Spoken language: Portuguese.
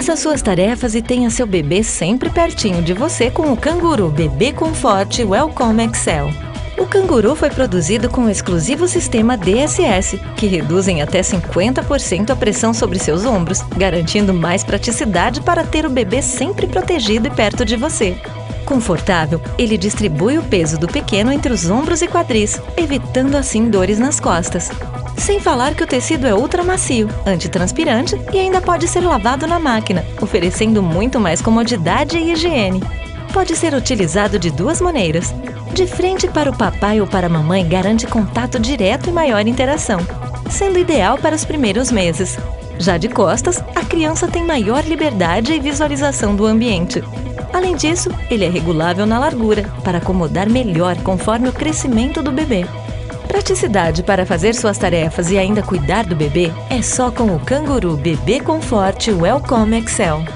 Faça suas tarefas e tenha seu bebê sempre pertinho de você com o Canguru Bebê Confort Welcom Excel. O Canguru foi produzido com o exclusivo sistema DSS, que reduz em até 50% a pressão sobre seus ombros, garantindo mais praticidade para ter o bebê sempre protegido e perto de você. Confortável, ele distribui o peso do pequeno entre os ombros e quadris, evitando assim dores nas costas. Sem falar que o tecido é ultra macio, antitranspirante e ainda pode ser lavado na máquina, oferecendo muito mais comodidade e higiene. Pode ser utilizado de duas maneiras. De frente para o papai ou para a mamãe garante contato direto e maior interação, sendo ideal para os primeiros meses. Já de costas, a criança tem maior liberdade e visualização do ambiente. Além disso, ele é regulável na largura, para acomodar melhor conforme o crescimento do bebê. Praticidade para fazer suas tarefas e ainda cuidar do bebê é só com o Canguru Bebê Confort Welcom Excel.